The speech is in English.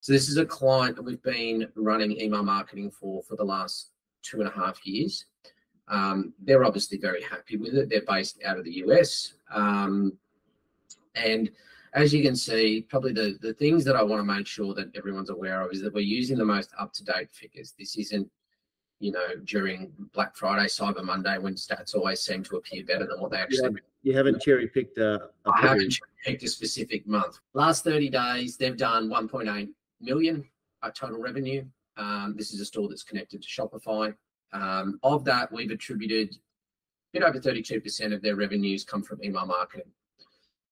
So this is a client that we've been running email marketing for the last 2.5 years. They're obviously very happy with it. They're based out of the US. And as you can see, probably the things that I want to make sure that everyone's aware of is that we're using the most up-to-date figures. This isn't, you know, during Black Friday, Cyber Monday, when stats always seem to appear better than what they actually. You haven't cherry-picked a I haven't cherry-picked a specific month. Last 30 days, they've done 1.8 million total revenue. This is a store that's connected to Shopify. Of that, we've attributed a bit over 32% of their revenues come from email marketing.